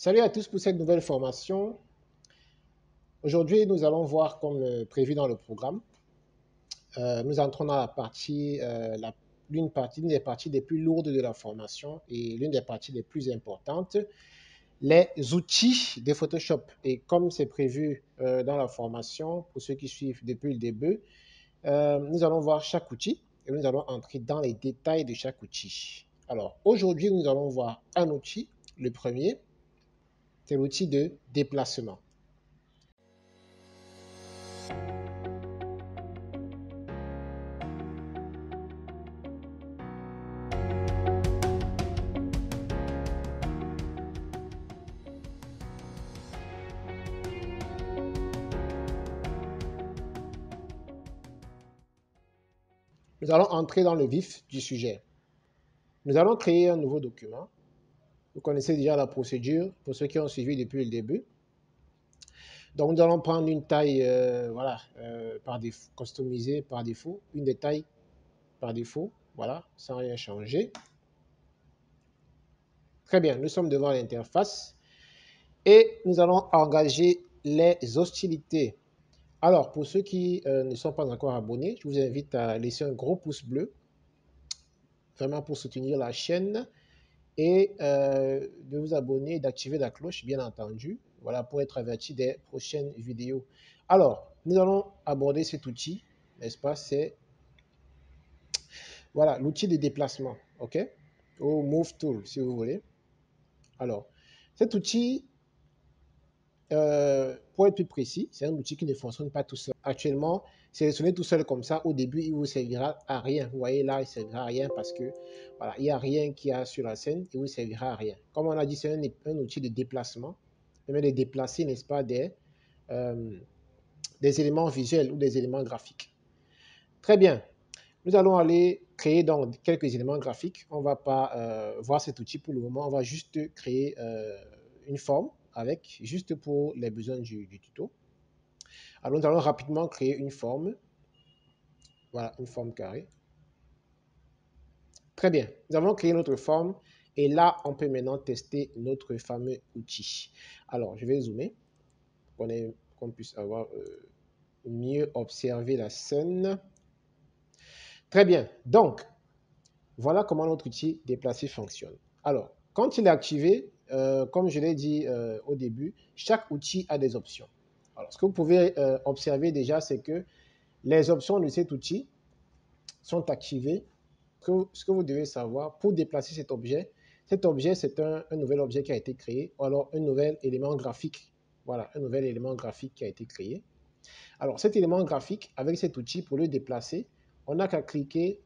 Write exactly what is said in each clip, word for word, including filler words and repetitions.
Salut à tous pour cette nouvelle formation. Aujourd'hui, nous allons voir, comme le prévu dans le programme, euh, nous entrons dans la partie, euh, la, l'une partie, l'une des parties les plus lourdes de la formation et l'une des parties les plus importantes, les outils de Photoshop. Et comme c'est prévu euh, dans la formation, pour ceux qui suivent depuis le début, euh, nous allons voir chaque outil et nous allons entrer dans les détails de chaque outil. Alors, aujourd'hui, nous allons voir un outil, le premier. C'est l'outil de déplacement. Nous allons entrer dans le vif du sujet. Nous allons créer un nouveau document. Vous connaissez déjà la procédure pour ceux qui ont suivi depuis le début. Donc, nous allons prendre une taille, euh, voilà, euh, par défaut, customisée par défaut, une des tailles par défaut, voilà, sans rien changer. Très bien, nous sommes devant l'interface et nous allons engager les hostilités. Alors, pour ceux qui euh, ne sont pas encore abonnés, je vous invite à laisser un gros pouce bleu, vraiment pour soutenir la chaîne. Et euh, de vous abonner et d'activer la cloche, bien entendu, voilà, pour être averti des prochaines vidéos. Alors, nous allons aborder cet outil, n'est-ce pas? C'est voilà, l'outil de déplacement, ok? Ou Move Tool, si vous voulez. Alors, cet outil, euh, pour être plus précis, c'est un outil qui ne fonctionne pas tout seul. Actuellement, sélectionner tout seul comme ça, au début, il ne vous servira à rien. Vous voyez là, il ne servira à rien parce que voilà, il n'y a rien qu'il y a sur la scène, il ne vous servira à rien. Comme on a dit, c'est un, un outil de déplacement, permet de déplacer, n'est-ce pas, des, euh, des éléments visuels ou des éléments graphiques. Très bien. Nous allons aller créer donc quelques éléments graphiques. On ne va pas euh, voir cet outil pour le moment. On va juste créer euh, une forme avec, juste pour les besoins du, du tuto. Alors, nous allons rapidement créer une forme. Voilà, une forme carrée. Très bien. Nous avons créé notre forme. Et là, on peut maintenant tester notre fameux outil. Alors, je vais zoomer pour qu'on qu'on puisse avoir euh, mieux observer la scène. Très bien. Donc, voilà comment notre outil déplacé fonctionne. Alors, quand il est activé, euh, comme je l'ai dit euh, au début, chaque outil a des options. Alors, ce que vous pouvez euh, observer déjà, c'est que les options de cet outil sont activées. Que, ce que vous devez savoir, pour déplacer cet objet, cet objet, c'est un, un nouvel objet qui a été créé, ou alors un nouvel élément graphique. Voilà, un nouvel élément graphique qui a été créé. Alors, cet élément graphique, avec cet outil, pour le déplacer, on n'a qu'à cliquer,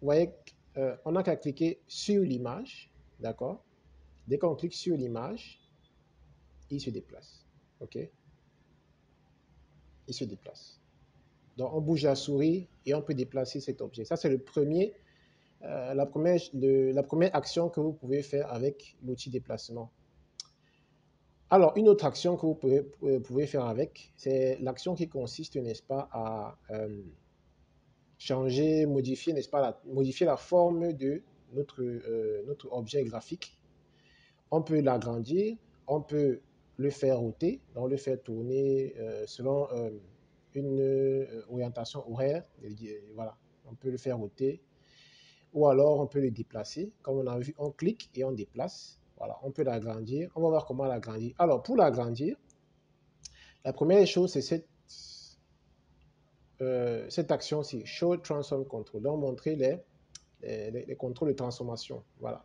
vous voyez, euh, on n'a qu'à cliquer sur l'image, d'accord? Dès qu'on clique sur l'image, il se déplace, ok? Il se déplace. Donc, on bouge la souris et on peut déplacer cet objet. Ça, c'est le premier, euh, la, première, le, la première action que vous pouvez faire avec l'outil déplacement. Alors, une autre action que vous pouvez, pouvez faire avec, c'est l'action qui consiste, n'est-ce pas, à euh, changer, modifier, n'est-ce pas, la, modifier la forme de notre, euh, notre objet graphique. On peut l'agrandir, on peut le faire ôter, donc le faire tourner euh, selon euh, une euh, orientation horaire, et, voilà, on peut le faire ôter, ou alors on peut le déplacer, comme on a vu, on clique et on déplace, voilà, on peut l'agrandir, on va voir comment l'agrandir. Alors, pour l'agrandir, la première chose, c'est cette, euh, cette action-ci, Show Transform Control, donc montrer les, les, les, les contrôles de transformation, voilà,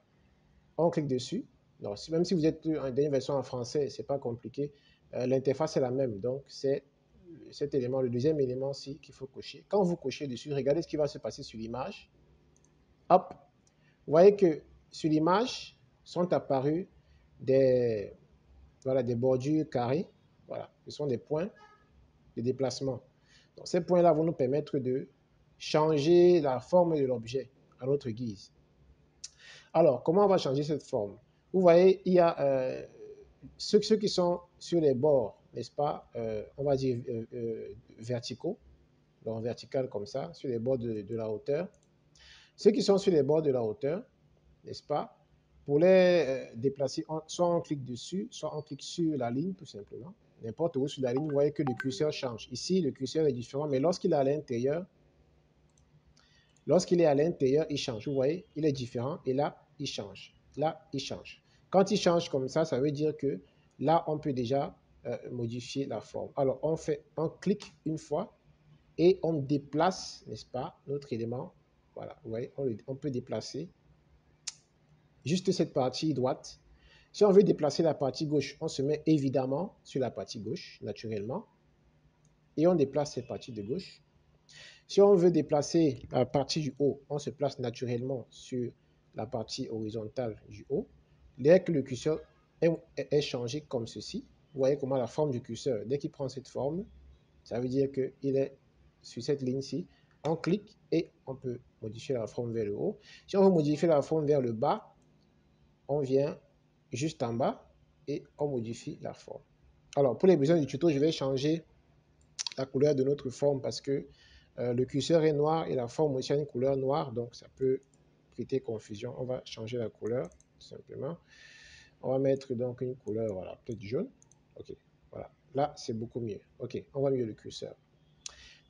on clique dessus. Non, même si vous êtes dans une version en français, ce n'est pas compliqué. Euh, L'interface est la même. Donc, c'est cet élément, le deuxième élément ici qu'il faut cocher. Quand vous cochez dessus, regardez ce qui va se passer sur l'image. Hop! Vous voyez que sur l'image sont apparues des, voilà, des bordures carrées. Voilà, ce sont des points de déplacement. Donc, ces points-là vont nous permettre de changer la forme de l'objet à notre guise. Alors, comment on va changer cette forme? Vous voyez, il y a euh, ceux, ceux qui sont sur les bords, n'est-ce pas, euh, on va dire euh, euh, verticaux, donc vertical comme ça, sur les bords de, de la hauteur. Ceux qui sont sur les bords de la hauteur, n'est-ce pas, Pour les déplacer, on, soit on clique dessus, soit on clique sur la ligne, tout simplement. N'importe où sur la ligne, vous voyez que le curseur change. Ici, le curseur est différent, mais lorsqu'il est à l'intérieur, lorsqu'il est à l'intérieur, il change. Vous voyez, il est différent et là, il change. Là, il change. Quand il change comme ça, ça veut dire que là, on peut déjà euh, modifier la forme. Alors, on fait, on clique une fois et on déplace, n'est-ce pas, notre élément. Voilà, vous voyez, on, on peut déplacer juste cette partie droite. Si on veut déplacer la partie gauche, on se met évidemment sur la partie gauche, naturellement. Et on déplace cette partie de gauche. Si on veut déplacer la partie du haut, on se place naturellement sur la partie horizontale du haut. Dès que le curseur est, est changé comme ceci, vous voyez comment la forme du curseur, dès qu'il prend cette forme, ça veut dire qu'il est sur cette ligne-ci. On clique et on peut modifier la forme vers le haut. Si on veut modifier la forme vers le bas, on vient juste en bas et on modifie la forme. Alors, pour les besoins du tuto, je vais changer la couleur de notre forme parce que euh, le curseur est noir et la forme aussi a une couleur noire, donc ça peut prêter confusion. On va changer la couleur, tout simplement. On va mettre donc une couleur, voilà, peut-être jaune. OK, voilà. Là, c'est beaucoup mieux. OK, on voit mieux le curseur.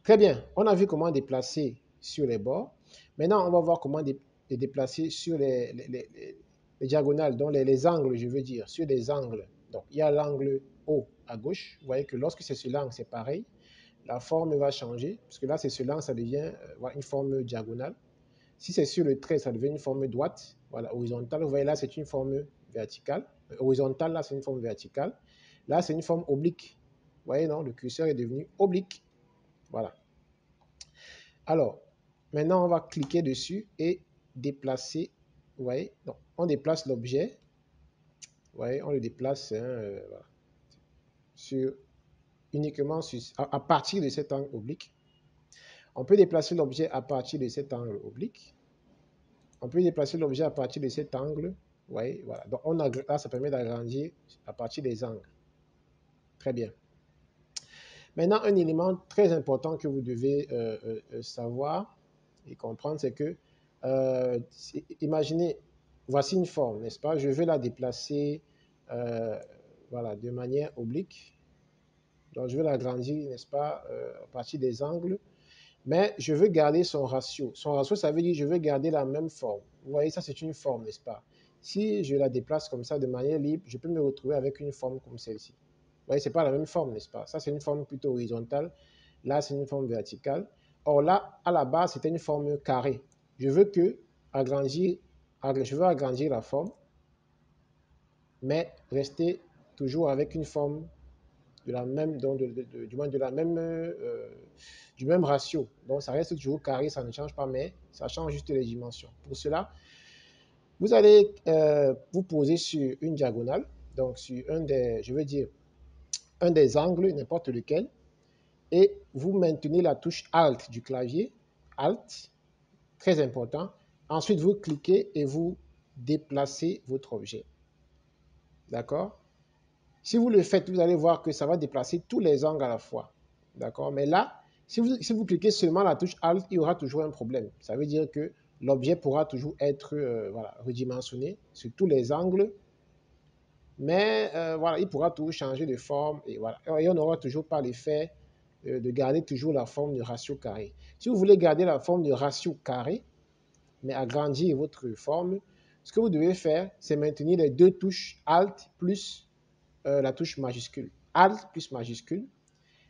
Très bien, on a vu comment déplacer sur les bords. Maintenant, on va voir comment dé déplacer sur les... les, les, les les diagonales, donc les, les angles, je veux dire, sur les angles. Donc, il y a l'angle haut à gauche. Vous voyez que lorsque c'est sur l'angle, c'est pareil. La forme va changer, parce que là, c'est sur l'angle, ça devient euh, une forme diagonale. Si c'est sur le trait, ça devient une forme droite, voilà, horizontale. Vous voyez, là, c'est une forme verticale. Euh, horizontale, là, c'est une forme verticale. Là, c'est une forme oblique. Vous voyez, non, le curseur est devenu oblique. Voilà. Alors, maintenant, on va cliquer dessus et déplacer. Vous voyez, donc, on déplace l'objet, vous voyez, on le déplace hein, euh, voilà. sur, uniquement sur, à, à partir de cet angle oblique. On peut déplacer l'objet à partir de cet angle oblique. On peut déplacer l'objet à partir de cet angle, vous voyez, voilà. Donc, on a, là, ça permet d'agrandir à partir des angles. Très bien. Maintenant, un élément très important que vous devez euh, euh, savoir et comprendre, c'est que Euh, imaginez, voici une forme, n'est-ce pas? Je vais la déplacer euh, voilà, de manière oblique. Donc, je vais l'agrandir, n'est-ce pas, euh, à partir des angles. Mais je veux garder son ratio. Son ratio, ça veut dire que je veux garder la même forme. Vous voyez, ça, c'est une forme, n'est-ce pas? Si je la déplace comme ça, de manière libre, je peux me retrouver avec une forme comme celle-ci. Vous voyez, ce n'est pas la même forme, n'est-ce pas? Ça, c'est une forme plutôt horizontale. Là, c'est une forme verticale. Or, là, à la base, c'était une forme carrée. Je veux que agrandir, je veux agrandir la forme, mais rester toujours avec une forme de la même, donc de, de, de, du moins de la même, euh, du même ratio. Donc ça reste toujours carré, ça ne change pas, mais ça change juste les dimensions. Pour cela, vous allez euh, vous poser sur une diagonale, donc sur un des, je veux dire, un des angles, n'importe lequel, et vous maintenez la touche Alt du clavier, Alt. Très important. Ensuite, vous cliquez et vous déplacez votre objet. D'accord? Si vous le faites, vous allez voir que ça va déplacer tous les angles à la fois. D'accord? Mais là, si vous, si vous cliquez seulement la touche Alt, il y aura toujours un problème. Ça veut dire que l'objet pourra toujours être euh, voilà, redimensionné sur tous les angles. Mais euh, voilà, il pourra toujours changer de forme. Et, voilà. Et on n'aura toujours pas l'effet de garder toujours la forme de ratio carré. Si vous voulez garder la forme de ratio carré, mais agrandir votre forme, ce que vous devez faire, c'est maintenir les deux touches Alt plus euh, la touche majuscule. Alt plus majuscule.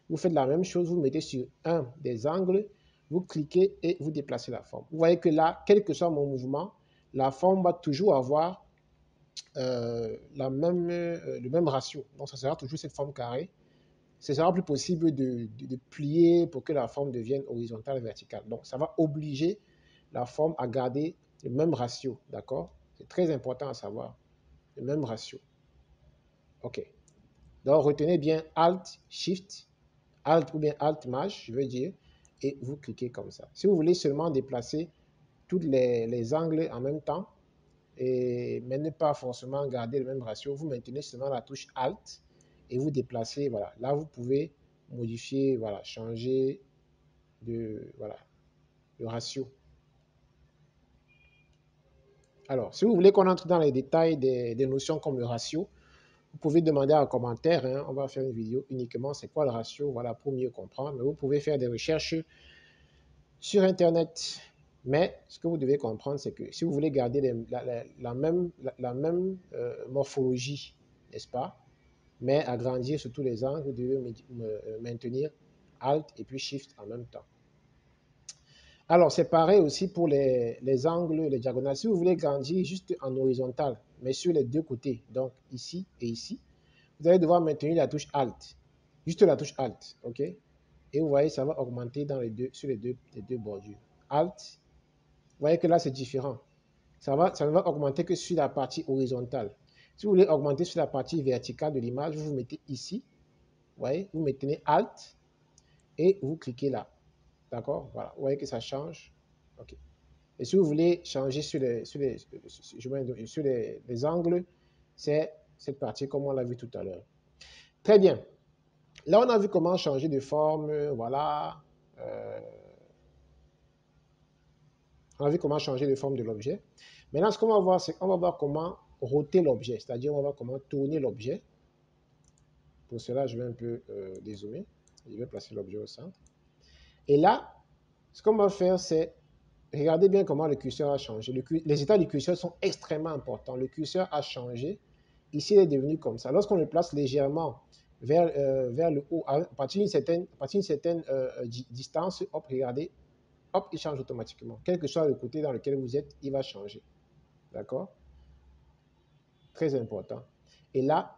Vous faites la même chose, vous mettez sur un des angles, vous cliquez et vous déplacez la forme. Vous voyez que là, quel que soit mon mouvement, la forme va toujours avoir euh, la même, euh, le même ratio. Donc, ça sera toujours cette forme carrée. Ce sera plus possible de, de, de plier pour que la forme devienne horizontale, verticale. Donc, ça va obliger la forme à garder le même ratio, d'accord? C'est très important à savoir, le même ratio. OK. Donc, retenez bien Alt, Shift, Alt ou bien Alt Maj, je veux dire, et vous cliquez comme ça. Si vous voulez seulement déplacer tous les, les angles en même temps, et, mais ne pas forcément garder le même ratio, vous maintenez seulement la touche Alt, et vous déplacez, voilà. Là, vous pouvez modifier, voilà, changer de, voilà, le ratio. Alors, si vous voulez qu'on entre dans les détails des, des notions comme le ratio, vous pouvez demander en commentaire, hein, on va faire une vidéo uniquement, c'est quoi le ratio, voilà, pour mieux comprendre. Mais vous pouvez faire des recherches sur Internet. Mais ce que vous devez comprendre, c'est que si vous voulez garder les, la, la, la même, la, la même euh, morphologie, n'est-ce pas, mais agrandir sur tous les angles, vous devez maintenir Alt et puis Shift en même temps. Alors, c'est pareil aussi pour les, les angles, les diagonales. Si vous voulez grandir juste en horizontal, mais sur les deux côtés, donc ici et ici, vous allez devoir maintenir la touche Alt, juste la touche Alt, OK? Et vous voyez, ça va augmenter dans les deux, sur les deux, les deux bordures. Alt, vous voyez que là, c'est différent. Ça, va, ça ne va augmenter que sur la partie horizontale. Si vous voulez augmenter sur la partie verticale de l'image, vous, vous mettez ici, vous voyez, vous mettez Alt et vous cliquez là. D'accord? Voilà. Vous voyez que ça change. OK. Et si vous voulez changer sur les, sur les, sur les, les angles, c'est cette partie comme on l'a vu tout à l'heure. Très bien. Là, on a vu comment changer de forme. Voilà. Euh, on a vu comment changer de forme de l'objet. Maintenant, ce qu'on va voir, c'est qu'on va voir comment roter l'objet. C'est-à-dire, on va voir comment tourner l'objet. Pour cela, je vais un peu euh, dézoomer. Je vais placer l'objet au centre. Et là, ce qu'on va faire, c'est, regardez bien comment le curseur a changé. Le, les états du curseur sont extrêmement importants. Le curseur a changé. Ici, il est devenu comme ça. Lorsqu'on le place légèrement vers, euh, vers le haut, à partir d'une certaine, à partir d'une certaine euh, distance, hop, regardez, hop, il change automatiquement. Quel que soit le côté dans lequel vous êtes, il va changer. D'accord? Très important. Et là,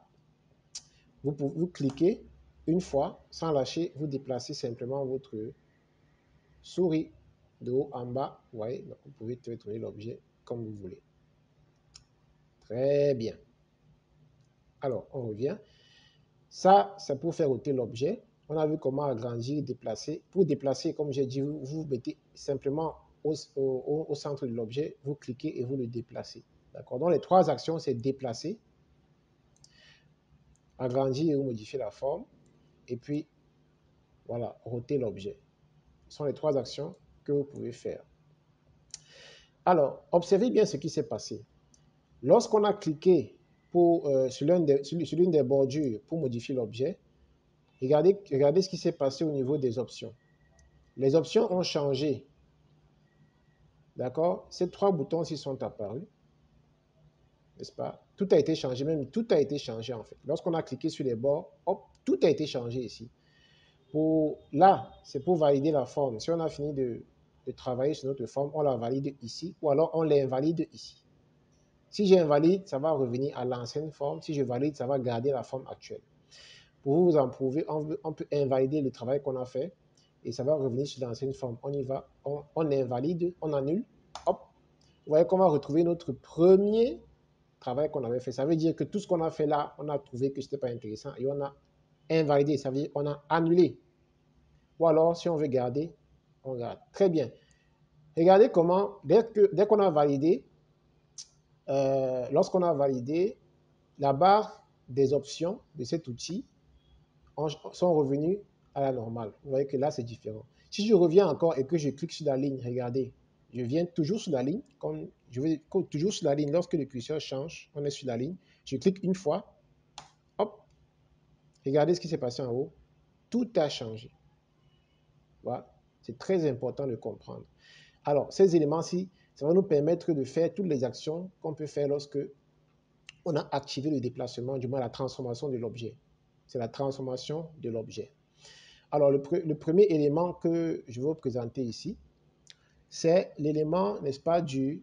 vous, pouvez, vous cliquez une fois, sans lâcher, vous déplacez simplement votre souris de haut en bas, vous voyez, donc vous pouvez tourner l'objet comme vous voulez. Très bien. Alors, on revient. Ça, c'est pour faire ôter l'objet. On a vu comment agrandir, déplacer. Pour déplacer, comme j'ai dit, vous vous mettez simplement au, au, au centre de l'objet, vous cliquez et vous le déplacez. D'accord? Donc, les trois actions, c'est déplacer, agrandir ou modifier la forme, et puis, voilà, ôter l'objet. Sont les trois actions que vous pouvez faire. Alors, observez bien ce qui s'est passé. Lorsqu'on a cliqué pour, euh, sur l'une des, sur, sur l'une des bordures pour modifier l'objet, regardez, regardez ce qui s'est passé au niveau des options. Les options ont changé. D'accord? Ces trois boutons s'y sont apparus. N'est-ce pas? Tout a été changé, même tout a été changé en fait. Lorsqu'on a cliqué sur les bords, hop, tout a été changé ici. Pour, là, c'est pour valider la forme. Si on a fini de, de travailler sur notre forme, on la valide ici ou alors on l'invalide ici. Si j'invalide, ça va revenir à l'ancienne forme. Si je valide, ça va garder la forme actuelle. Pour vous en prouver, on, on peut invalider le travail qu'on a fait et ça va revenir sur l'ancienne forme. On y va, on, on invalide, on annule. Hop. Vous voyez qu'on va retrouver notre premier travail qu'on avait fait. Ça veut dire que tout ce qu'on a fait là, on a trouvé que ce n'était pas intéressant et on a invalidé, ça veut dire qu'on a annulé. Ou alors, si on veut garder, on garde. Très bien. Regardez comment, dès que, dès qu'on a validé, euh, lorsqu'on a validé, la barre des options de cet outil en, sont revenues à la normale. Vous voyez que là, c'est différent. Si je reviens encore et que je clique sur la ligne, regardez, je viens toujours sur la ligne. Comme je vais toujours sur la ligne. Lorsque le curseur change, on est sur la ligne. Je clique une fois. Regardez ce qui s'est passé en haut. Tout a changé. Voilà. C'est très important de comprendre. Alors, ces éléments-ci, ça va nous permettre de faire toutes les actions qu'on peut faire lorsque on a activé le déplacement, du moins la transformation de l'objet. C'est la transformation de l'objet. Alors, le, pre le premier élément que je vais vous présenter ici, c'est l'élément, n'est-ce pas, du,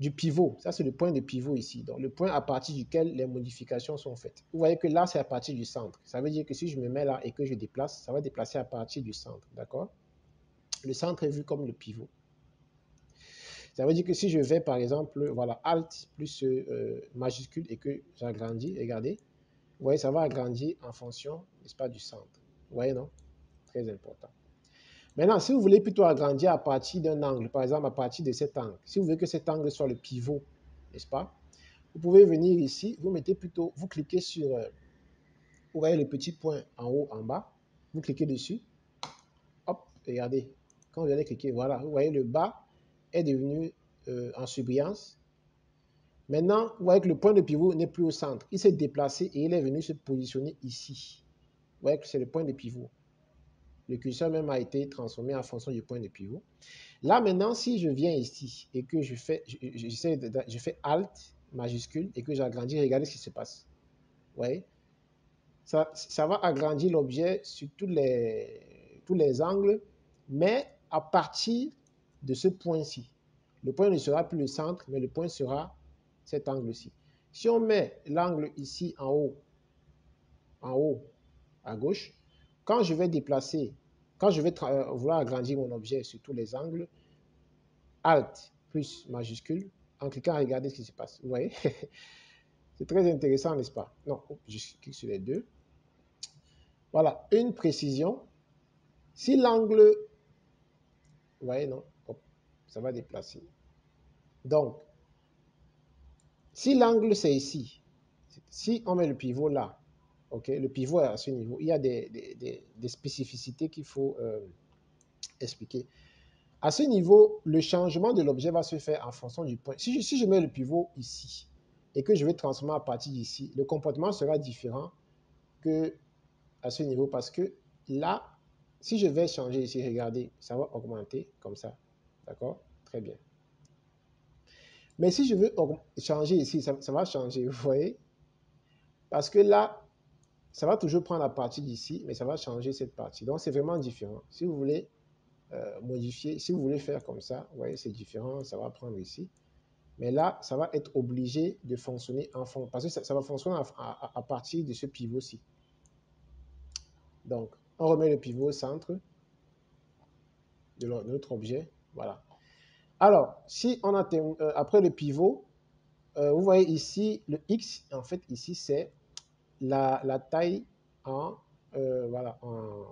du pivot. Ça, c'est le point de pivot ici. Donc, le point à partir duquel les modifications sont faites. Vous voyez que là, c'est à partir du centre. Ça veut dire que si je me mets là et que je déplace, ça va déplacer à partir du centre. D'accord? Le centre est vu comme le pivot. Ça veut dire que si je vais, par exemple, voilà, Alt plus euh, majuscule et que j'agrandis, regardez, vous voyez, ça va agrandir en fonction, n'est-ce pas, du centre. Vous voyez, non? Très important. Maintenant, si vous voulez plutôt agrandir à partir d'un angle, par exemple à partir de cet angle, si vous voulez que cet angle soit le pivot, n'est-ce pas? Vous pouvez venir ici, vous mettez plutôt, vous cliquez sur, vous voyez le petit point en haut, en bas, vous cliquez dessus, hop, regardez, quand vous allez cliquer, voilà, vous voyez le bas est devenu euh, en surbrillance, Maintenant, vous voyez que le point de pivot n'est plus au centre. Il s'est déplacé et il est venu se positionner ici. Vous voyez que c'est le point de pivot. Le curseur même a été transformé en fonction du point de pivot. Là, maintenant, si je viens ici et que je fais, je, je, de, je fais Alt majuscule et que j'agrandis, regardez ce qui se passe. Vous voyez? Ça, ça va agrandir l'objet sur tous les, tous les angles, mais à partir de ce point-ci. Le point ne sera plus le centre, mais le point sera cet angle-ci. Si on met l'angle ici en haut, en haut à gauche, quand je vais déplacer, quand je vais euh, vouloir agrandir mon objet sur tous les angles, Alt plus majuscule, en cliquant, regardez ce qui se passe. Vous voyez? C'est très intéressant, n'est-ce pas? Non, je clique sur les deux. Voilà, une précision. Si l'angle... Vous voyez, non? Hop, ça va déplacer. Donc, si l'angle, c'est ici, si on met le pivot là, okay, le pivot est à ce niveau, il y a des, des, des, des spécificités qu'il faut euh, expliquer. À ce niveau, le changement de l'objet va se faire en fonction du point. Si je, si je mets le pivot ici, et que je vais transformer à partir d'ici, le comportement sera différent que à ce niveau, parce que là, si je vais changer ici, regardez, ça va augmenter comme ça, d'accord? Très bien. Mais si je veux changer ici, ça, ça va changer, vous voyez? Parce que là, ça va toujours prendre la partie d'ici, mais ça va changer cette partie. Donc, c'est vraiment différent. Si vous voulez euh, modifier, si vous voulez faire comme ça, vous voyez, c'est différent, ça va prendre ici. Mais là, ça va être obligé de fonctionner en fond, parce que ça, ça va fonctionner à, à, à partir de ce pivot-ci. Donc, on remet le pivot au centre de notre objet. Voilà. Alors, si on a euh, après le pivot, euh, vous voyez ici, le X, en fait, ici, c'est la, la taille en, euh, voilà, en,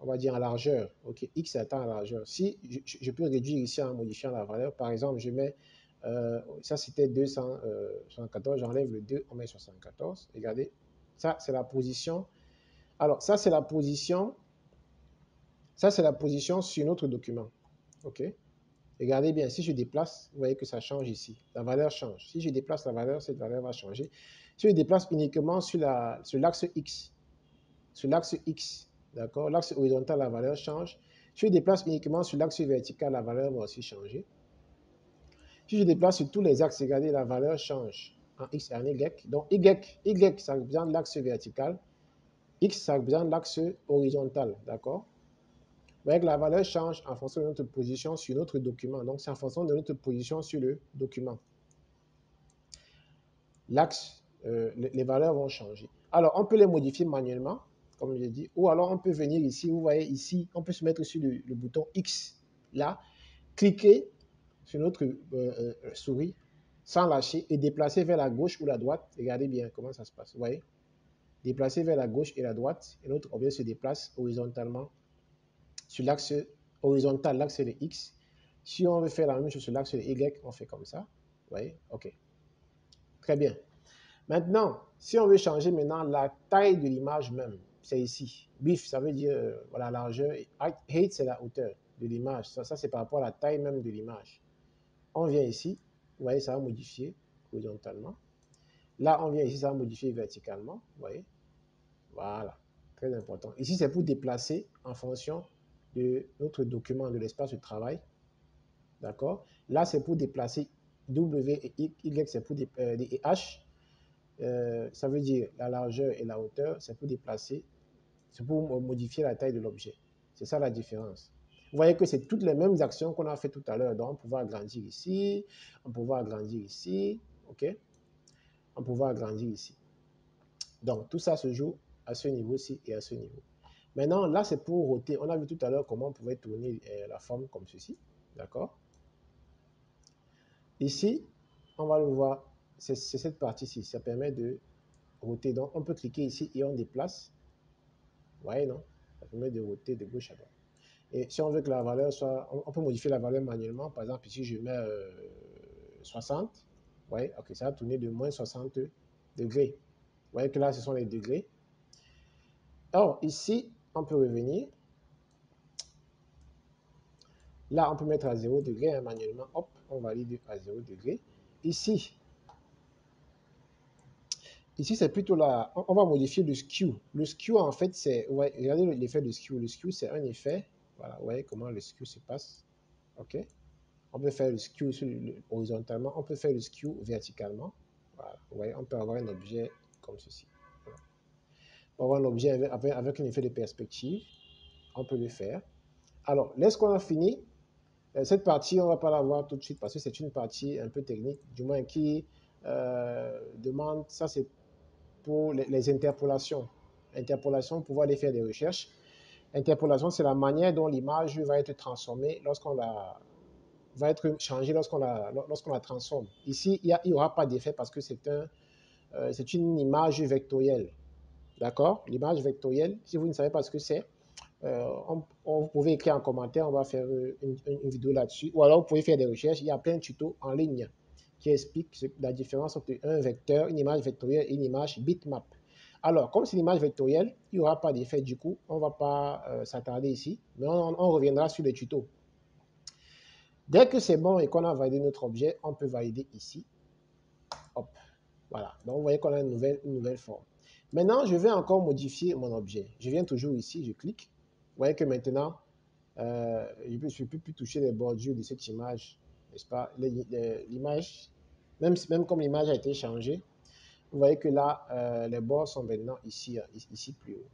on va dire en largeur. OK, X atteint la largeur. Si je, je peux réduire ici en modifiant la valeur, par exemple, je mets... Euh, ça, c'était deux cent soixante-quatorze, j'enlève le deux, on met soixante-quatorze. Regardez, ça, c'est la position. Alors, ça, c'est la position. Ça, c'est la position sur notre document. OK? Regardez bien, si je déplace, vous voyez que ça change ici. La valeur change. Si je déplace la valeur, cette valeur va changer. Si je déplace uniquement sur la, sur l'axe X, sur l'axe X, d'accord? L'axe horizontal, la valeur change. Si je déplace uniquement sur l'axe vertical, la valeur va aussi changer. Si je déplace sur tous les axes, regardez, la valeur change en X et en Y. Donc, Y, Y, ça représente l'axe vertical. X, ça représente l'axe horizontal, d'accord? Vous voyez que la valeur change en fonction de notre position sur notre document. Donc, c'est en fonction de notre position sur le document. L'axe, euh, les valeurs vont changer. Alors, on peut les modifier manuellement, comme je l'ai dit. Ou alors, on peut venir ici, vous voyez ici, on peut se mettre sur le, le bouton X, là, cliquer sur notre euh, euh, souris, sans lâcher, et déplacer vers la gauche ou la droite. Regardez bien comment ça se passe, vous voyez? Déplacer vers la gauche et la droite, et notre objet se déplace horizontalement sur l'axe horizontal, l'axe de X. Si on veut faire la même chose sur l'axe de Y, on fait comme ça, vous voyez? OK. Très bien. Maintenant, si on veut changer maintenant la taille de l'image même, c'est ici. Width, ça veut dire euh, voilà, largeur, et height, c'est la hauteur de l'image. Ça, ça c'est par rapport à la taille même de l'image. On vient ici, vous voyez, ça va modifier horizontalement. Là, on vient ici, ça va modifier verticalement, vous voyez. Voilà, très important. Ici, c'est pour déplacer en fonction de notre document, de l'espace de travail. D'accord? Là, c'est pour déplacer W et Y, c'est pour euh, et H. Euh, ça veut dire la largeur et la hauteur, c'est pour déplacer, c'est pour modifier la taille de l'objet. C'est ça la différence. Vous voyez que c'est toutes les mêmes actions qu'on a fait tout à l'heure. Donc, on pouvait agrandir ici, on pouvait agrandir ici, OK? On pouvait agrandir ici. Donc, tout ça se joue à ce niveau-ci et à ce niveau. Maintenant, là, c'est pour roter. On a vu tout à l'heure comment on pouvait tourner euh, la forme comme ceci, d'accord? Ici, on va le voir, c'est cette partie-ci. Ça permet de roter. Donc, on peut cliquer ici et on déplace. Vous voyez, non? Ça permet de roter de gauche à droite. Et si on veut que la valeur soit... On peut modifier la valeur manuellement. Par exemple, ici, je mets euh, soixante. Vous voyez, OK, ça a tourné de moins soixante degrés. Vous voyez que là, ce sont les degrés. Or, ici, on peut revenir. Là, on peut mettre à zéro degré hein, manuellement. Hop, on valide à zéro degré. Ici, Ici, c'est plutôt là. On va modifier le skew. Le skew, en fait, c'est... Ouais, regardez l'effet de skew. Le skew, c'est un effet. Voilà, vous voyez comment le skew se passe. OK. On peut faire le skew horizontalement. On peut faire le skew verticalement. Voilà, vous voyez, on peut avoir un objet comme ceci. Voilà. On peut avoir un objet avec, avec un effet de perspective. On peut le faire. Alors, là, ce qu'on a fini, cette partie, on ne va pas la voir tout de suite parce que c'est une partie un peu technique, du moins qui euh, demande... Ça, c'est pour les, les interpolations. Interpolation, pour pouvoir aller faire des recherches. Interpolation, c'est la manière dont l'image va être transformée lorsqu'on la... va être changée lorsqu'on la, lorsqu'on la transforme. Ici, il n'y aura pas d'effet parce que c'est un, euh, c'est une image vectorielle. D'accord? L'image vectorielle, si vous ne savez pas ce que c'est, euh, on, on, vous pouvez écrire en commentaire, on va faire une, une, une vidéo là-dessus. Ou alors, vous pouvez faire des recherches. Il y a plein de tutos en ligne qui expliquent ce, la différence entre un vecteur, une image vectorielle et une image bitmap. Alors, comme c'est une image vectorielle, il n'y aura pas d'effet du coup. On ne va pas euh, s'attarder ici, mais on, on, on reviendra sur les tutos. Dès que c'est bon et qu'on a validé notre objet, on peut valider ici. Hop, voilà. Donc, vous voyez qu'on a une nouvelle, une nouvelle forme. Maintenant, je vais encore modifier mon objet. Je viens toujours ici, je clique. Vous voyez que maintenant, euh, je ne peux plus toucher les bordures de cette image, n'est-ce pas? L'image, même, même comme l'image a été changée, vous voyez que là, euh, les bords sont maintenant ici, ici plus haut.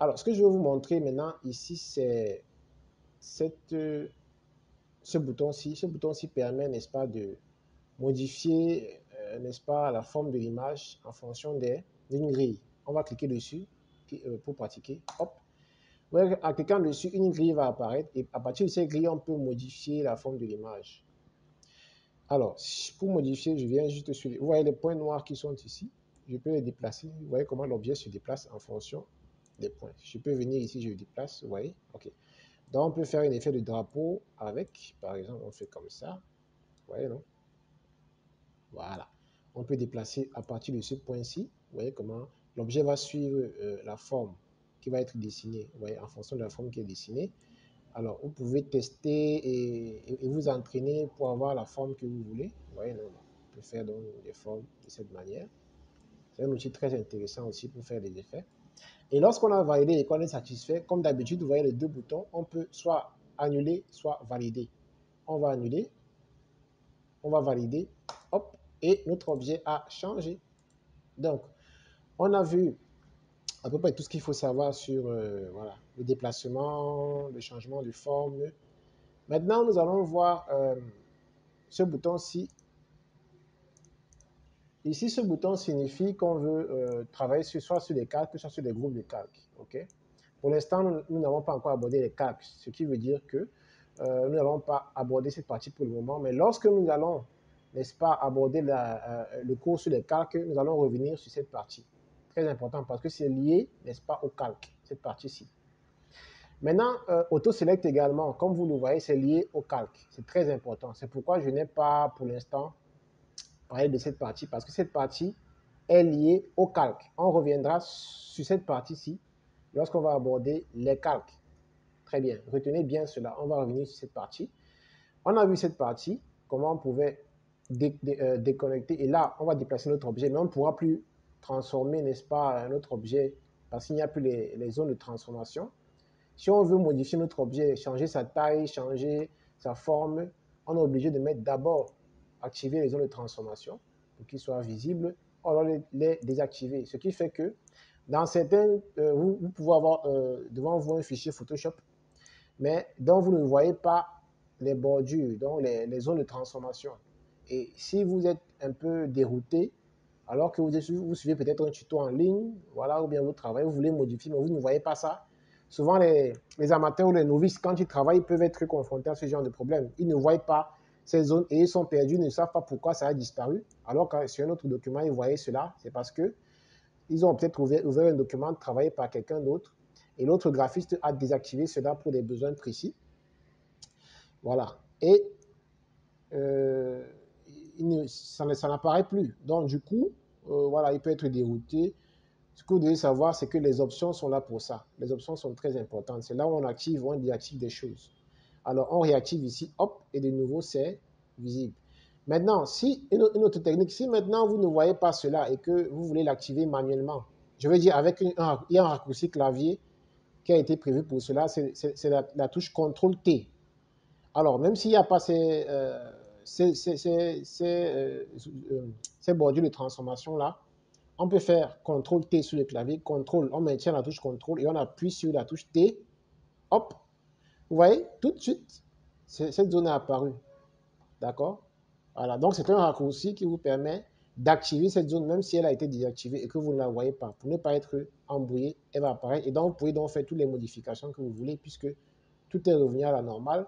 Alors, ce que je vais vous montrer maintenant ici, c'est cette... Euh, ce bouton-ci, ce bouton-ci permet, n'est-ce pas, de modifier, euh, n'est-ce pas, la forme de l'image en fonction d'une grille. On va cliquer dessus pour pratiquer. Hop. Ouais, en cliquant dessus, une grille va apparaître et à partir de cette grille, on peut modifier la forme de l'image. Alors, pour modifier, je viens juste sur... Les... Vous voyez les points noirs qui sont ici. Je peux les déplacer. Vous voyez comment l'objet se déplace en fonction des points. Je peux venir ici, je le déplace. Vous voyez? OK. Donc, on peut faire un effet de drapeau avec, par exemple, on fait comme ça. Vous voyez, non? Voilà. On peut déplacer à partir de ce point-ci. Vous voyez comment l'objet va suivre euh, la forme qui va être dessinée. Vous voyez, en fonction de la forme qui est dessinée. Alors, vous pouvez tester et, et, et vous entraîner pour avoir la forme que vous voulez. Vous voyez, non? On peut faire donc des formes de cette manière. C'est un outil très intéressant aussi pour faire des effets. Et lorsqu'on a validé et qu'on est satisfait, comme d'habitude, vous voyez les deux boutons, on peut soit annuler, soit valider. On va annuler, on va valider, hop, et notre objet a changé. Donc, on a vu à peu près tout ce qu'il faut savoir sur euh, voilà, le déplacement, le changement de forme. Maintenant, nous allons voir euh, ce bouton-ci. Ici, ce bouton signifie qu'on veut euh, travailler sur, soit sur les calques, soit sur les groupes de calques. Okay? Pour l'instant, nous n'avons pas encore abordé les calques, ce qui veut dire que euh, nous n'allons pas aborder cette partie pour le moment. Mais lorsque nous allons, n'est-ce pas, aborder la, euh, le cours sur les calques, nous allons revenir sur cette partie. Très important parce que c'est lié, n'est-ce pas, au calque, cette partie-ci. Maintenant, euh, auto-select également, comme vous le voyez, c'est lié au calque. C'est très important. C'est pourquoi je n'ai pas, pour l'instant, parler de cette partie, parce que cette partie est liée au calque. On reviendra sur cette partie-ci lorsqu'on va aborder les calques. Très bien, retenez bien cela. On va revenir sur cette partie. On a vu cette partie, comment on pouvait dé dé euh, déconnecter. Et là, on va déplacer notre objet, mais on ne pourra plus transformer, n'est-ce pas, notre objet, parce qu'il n'y a plus les, les zones de transformation. Si on veut modifier notre objet, changer sa taille, changer sa forme, on est obligé de mettre d'abord activer les zones de transformation pour qu'ils soient visibles, alors les, les désactiver. Ce qui fait que dans certains, euh, vous, vous pouvez avoir euh, devant vous un fichier Photoshop, mais dont vous ne voyez pas les bordures, donc les, les zones de transformation. Et si vous êtes un peu dérouté, alors que vous, vous suivez peut-être un tuto en ligne, voilà, ou bien vous travaillez, vous voulez modifier, mais vous ne voyez pas ça. Souvent, les, les amateurs ou les novices, quand ils travaillent, peuvent être confrontés à ce genre de problème. Ils ne voient pas ces zones et ils sont perdus, ne savent pas pourquoi ça a disparu. Alors que sur un autre document, ils voyaient cela, c'est parce que ils ont peut-être ouvert, ouvert un document travaillé par quelqu'un d'autre et l'autre graphiste a désactivé cela pour des besoins précis. Voilà. Et euh, il ne, ça, ça n'apparaît plus. Donc, du coup, euh, voilà, il peut être dérouté. Ce que vous devez savoir, c'est que les options sont là pour ça. Les options sont très importantes. C'est là où on active ou on désactive des choses. Alors, on réactive ici, hop, et de nouveau, c'est visible. Maintenant, si une autre technique, si maintenant vous ne voyez pas cela et que vous voulez l'activer manuellement, je veux dire avec une, un, il y a un raccourci clavier qui a été prévu pour cela, c'est la, la touche contrôle T. Alors, même s'il n'y a pas ces, euh, ces, ces, ces, ces, euh, ces bordures de transformation-là, on peut faire contrôle T sur le clavier, contrôle, on maintient la touche contrôle et on appuie sur la touche T. Hop, vous voyez, tout de suite, cette zone est apparue. D'accord? Voilà, donc c'est un raccourci qui vous permet d'activer cette zone, même si elle a été désactivée et que vous ne la voyez pas. Pour ne pas être embrouillé, elle va apparaître. Et donc, vous pouvez donc faire toutes les modifications que vous voulez, puisque tout est revenu à la normale.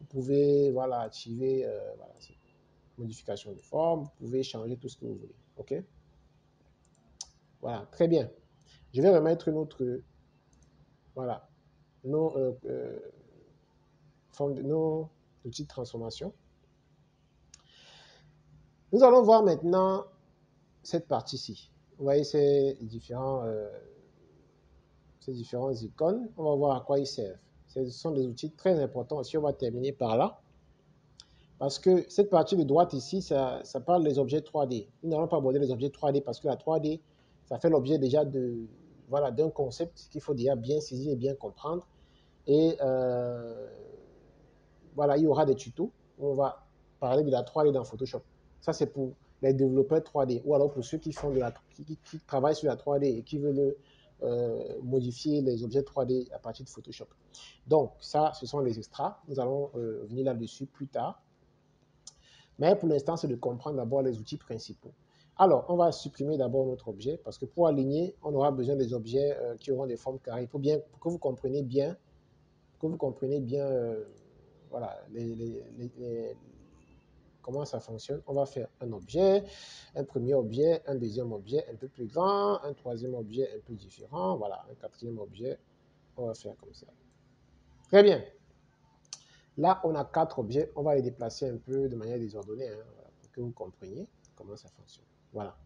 Vous pouvez, voilà, activer euh, voilà, modification de forme, vous pouvez changer tout ce que vous voulez. OK? Voilà, très bien. Je vais remettre notre, euh, voilà, nos, euh, euh, forme de, nos outils de transformation. Nous allons voir maintenant cette partie-ci. Vous voyez ces, différents, euh, ces différentes icônes. On va voir à quoi ils servent. Ce sont des outils très importants. Ici, on va terminer par là. Parce que cette partie de droite ici, ça, ça parle des objets trois D. Nous n'allons pas aborder les objets trois D parce que la trois D, ça fait l'objet déjà de, voilà, d'un concept qu'il faut déjà bien saisir et bien comprendre. Et euh, voilà, il y aura des tutos où on va parler de la trois D dans Photoshop. Ça, c'est pour les développeurs trois D ou alors pour ceux qui, font de la, qui, qui, qui travaillent sur la trois D et qui veulent euh, modifier les objets trois D à partir de Photoshop. Donc, ça, ce sont les extras. Nous allons euh, venir là-dessus plus tard. Mais pour l'instant, c'est de comprendre d'abord les outils principaux. Alors, on va supprimer d'abord notre objet parce que pour aligner, on aura besoin des objets euh, qui auront des formes carrées. Il faut bien pour que vous compreniez bien, que vous compreniez bien euh, voilà, les... les, les, les comment ça fonctionne. On va faire un objet, un premier objet, un deuxième objet un peu plus grand, un troisième objet un peu différent, voilà, un quatrième objet, on va faire comme ça. Très bien. Là, on a quatre objets, on va les déplacer un peu de manière désordonnée, hein, voilà, pour que vous compreniez comment ça fonctionne. Voilà.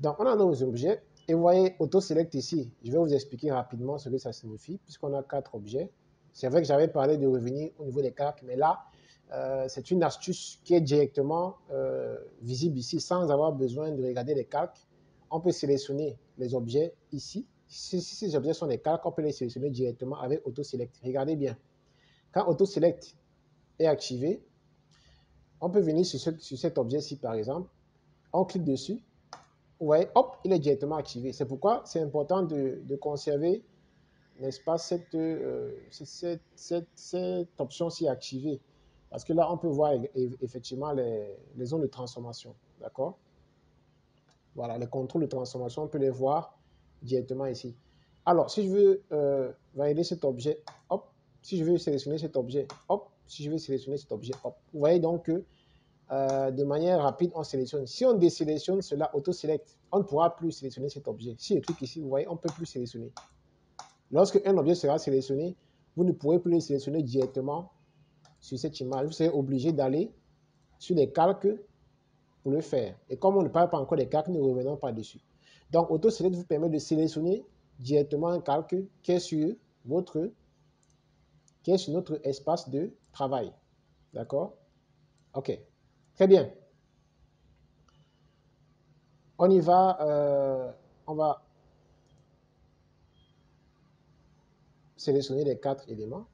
Donc, on a nos objets, et vous voyez auto-select ici. Je vais vous expliquer rapidement ce que ça signifie, puisqu'on a quatre objets. C'est vrai que j'avais parlé de revenir au niveau des cartes, mais là, Euh, c'est une astuce qui est directement euh, visible ici, sans avoir besoin de regarder les calques. On peut sélectionner les objets ici. Si, si ces objets sont des calques, on peut les sélectionner directement avec Auto-Select. Regardez bien. Quand Auto-Select est activé, on peut venir sur, ce, sur cet objet-ci, par exemple. On clique dessus. Vous voyez, hop, il est directement activé. C'est pourquoi c'est important de, de conserver, n'est-ce pas, cette, euh, cette, cette, cette option-ci activée. Parce que là, on peut voir effectivement les, les zones de transformation, d'accord? Voilà, les contrôles de transformation, on peut les voir directement ici. Alors, si je veux euh, valider cet objet, hop, si je veux sélectionner cet objet, hop, si je veux sélectionner cet objet, hop. Vous voyez donc que euh, de manière rapide, on sélectionne. Si on désélectionne cela, auto-select, on ne pourra plus sélectionner cet objet. Si je clique ici, vous voyez, on ne peut plus sélectionner. Lorsque un objet sera sélectionné, vous ne pourrez plus le sélectionner directement sur cette image, vous serez obligé d'aller sur les calques pour le faire. Et comme on ne parle pas encore des calques, nous ne revenons pas dessus. Donc, Auto-Select vous permet de sélectionner directement un calque qui est sur votre, qui est sur notre espace de travail. D'accord? OK. Très bien. On y va. Euh, on va sélectionner les quatre éléments.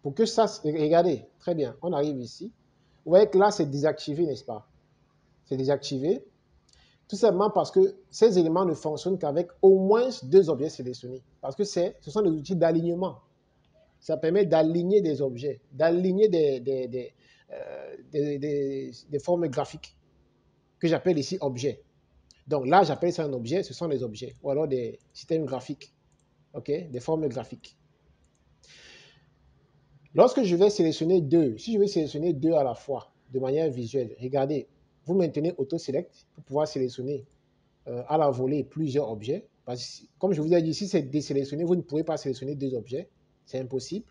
Pour que ça, regardez, très bien, on arrive ici. Vous voyez que là, c'est désactivé, n'est-ce pas? C'est désactivé, tout simplement parce que ces éléments ne fonctionnent qu'avec au moins deux objets sélectionnés. Parce que ce sont des outils d'alignement. Ça permet d'aligner des objets, d'aligner des, des, des, euh, des, des, des formes graphiques, que j'appelle ici objets. Donc là, j'appelle ça un objet, ce sont des objets, ou alors des systèmes graphiques, okay? Des formes graphiques. Lorsque je vais sélectionner deux, si je vais sélectionner deux à la fois, de manière visuelle, regardez, vous maintenez Auto-Select pour pouvoir sélectionner euh, à la volée plusieurs objets. Parce que, comme je vous ai dit, si c'est désélectionné, vous ne pouvez pas sélectionner deux objets. C'est impossible.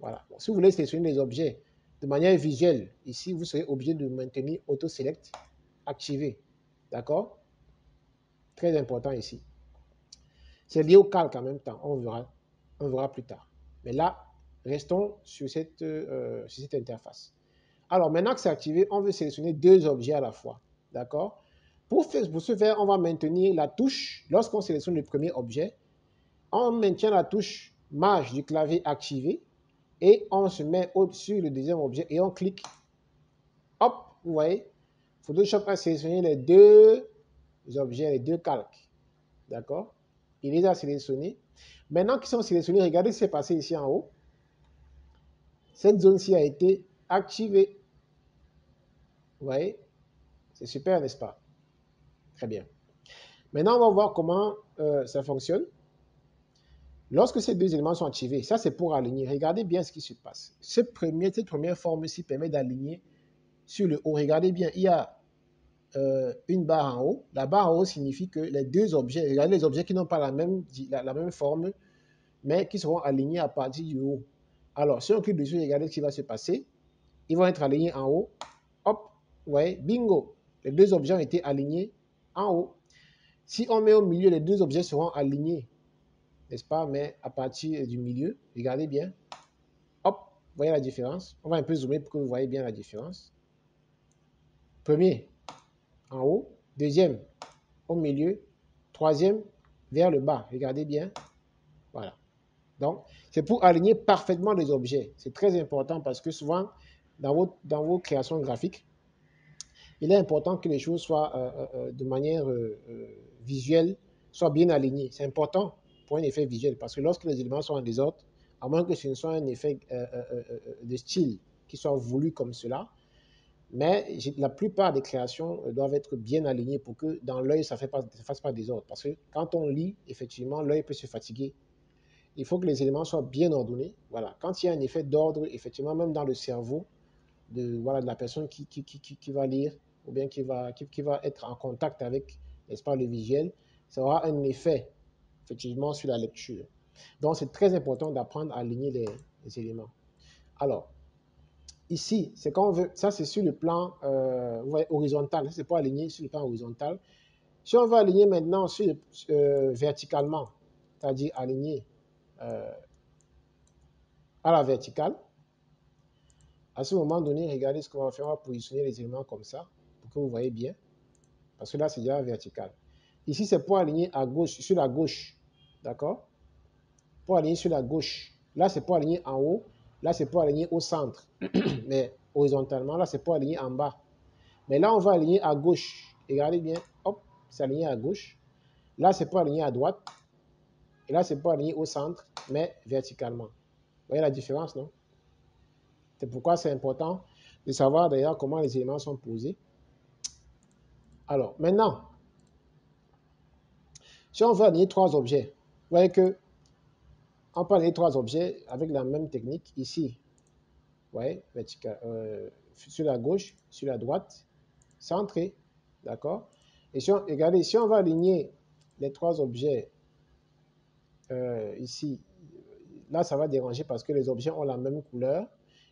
Voilà. Bon, si vous voulez sélectionner les objets de manière visuelle, ici, vous serez obligé de maintenir Auto-Select activé. D'accord? Très important ici. C'est lié au calque en même temps. On verra, on verra plus tard. Mais là, restons sur cette, euh, sur cette interface. Alors, maintenant que c'est activé, on veut sélectionner deux objets à la fois. D'accord? Pour, pour ce faire, on va maintenir la touche. Lorsqu'on sélectionne le premier objet, on maintient la touche marche du clavier activée et on se met sur le deuxième objet et on clique. Hop, vous voyez, Photoshop a sélectionné les deux objets, les deux calques. D'accord? Il les a sélectionnés. Maintenant qu'ils sont sélectionnés, regardez ce qui s'est passé ici en haut. Cette zone-ci a été activée. Vous voyez? C'est super, n'est-ce pas? Très bien. Maintenant, on va voir comment euh, ça fonctionne. Lorsque ces deux éléments sont activés, ça c'est pour aligner. Regardez bien ce qui se passe. Ce premier, cette première forme-ci permet d'aligner sur le haut. Regardez bien, il y a euh, une barre en haut. La barre en haut signifie que les deux objets, regardez les objets qui n'ont pas la même, la, la même forme, mais qui seront alignés à partir du haut. Alors, si on clique dessus, regardez ce qui va se passer. Ils vont être alignés en haut. Hop, vous voyez, bingo. Les deux objets ont été alignés en haut. Si on met au milieu, les deux objets seront alignés, n'est-ce pas? Mais à partir du milieu, regardez bien. Hop, vous voyez la différence. On va un peu zoomer pour que vous voyez bien la différence. Premier, en haut. Deuxième, au milieu. Troisième, vers le bas. Regardez bien. Voilà. Donc, c'est pour aligner parfaitement les objets. C'est très important parce que souvent, dans vos, dans vos créations graphiques, il est important que les choses soient euh, euh, de manière euh, euh, visuelle, soient bien alignées. C'est important pour un effet visuel parce que lorsque les éléments sont en désordre, à moins que ce ne soit un effet euh, euh, euh, de style qui soit voulu comme cela, mais la plupart des créations doivent être bien alignées pour que dans l'œil, ça ne fasse pas désordre. Parce que quand on lit, effectivement, l'œil peut se fatiguer. Il faut que les éléments soient bien ordonnés. Voilà. Quand il y a un effet d'ordre, effectivement, même dans le cerveau de, voilà, de la personne qui, qui, qui, qui, qui va lire, ou bien qui va, qui, qui va être en contact avec, n'est-ce pas, le visuel, ça aura un effet, effectivement, sur la lecture. Donc, c'est très important d'apprendre à aligner les, les éléments. Alors, ici, c'est quand on veut, ça c'est sur le plan euh, ouais, horizontal, c'est pour aligner sur le plan horizontal. Si on veut aligner maintenant sur, euh, verticalement, c'est-à-dire aligner euh, à la verticale, à ce moment donné, regardez ce qu'on va faire, on va positionner les éléments comme ça, pour que vous voyez bien, parce que là, c'est déjà vertical. Ici, c'est pour aligner à gauche, sur la gauche, d'accord? Pour aligner sur la gauche. Là, c'est pour aligner en haut, là, c'est pour aligner au centre, mais horizontalement, là, c'est pour aligner en bas. Mais là, on va aligner à gauche. Regardez bien, hop, c'est aligné à gauche. Là, c'est pour aligner à droite. Et là, c'est pour aligner au centre, mais verticalement. Vous voyez la différence, non? C'est pourquoi c'est important de savoir d'ailleurs comment les éléments sont posés. Alors, maintenant, si on veut aligner trois objets, vous voyez que on peut aligner trois objets avec la même technique ici. Vous voyez, vertical, euh, sur la gauche, sur la droite, centré, d'accord? Et si on, regardez, si on va aligner les trois objets euh, ici, là, ça va déranger parce que les objets ont la même couleur.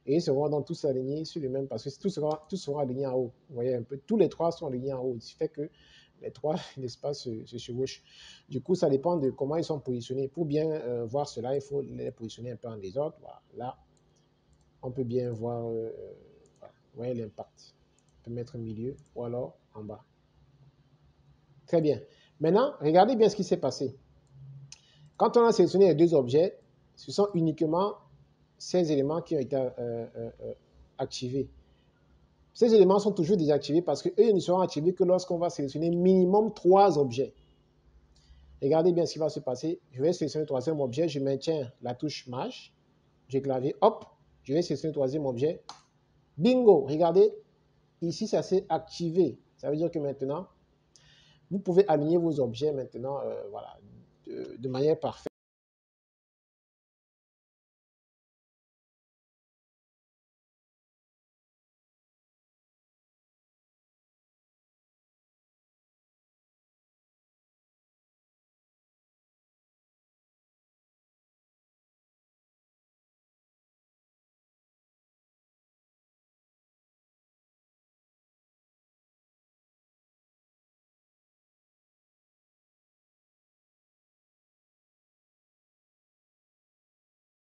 Et ils seront donc tous alignés sur les mêmes, parce que tous seront, tous seront alignés en haut. Vous voyez un peu, tous les trois sont alignés en haut, ce qui fait que les trois, n'est-ce pas, se, se chevauchent. Du coup, ça dépend de comment ils sont positionnés. Pour bien euh, voir cela, il faut les positionner un peu en désordre. Voilà. Là, on peut bien voir, euh, voilà. Vous voyez l'impact. On peut mettre au milieu ou alors en bas. Très bien. Maintenant, regardez bien ce qui s'est passé. Quand on a sélectionné les deux objets, ce sont uniquement ces éléments qui ont été euh, euh, activés. Ces éléments sont toujours désactivés parce qu'eux ne seront activés que lorsqu'on va sélectionner minimum trois objets. Regardez bien ce qui va se passer. Je vais sélectionner le troisième objet, je maintiens la touche Maj, j'ai clavier, hop, je vais sélectionner le troisième objet. Bingo! Regardez, ici ça s'est activé. Ça veut dire que maintenant, vous pouvez aligner vos objets maintenant, euh, voilà, de, de manière parfaite.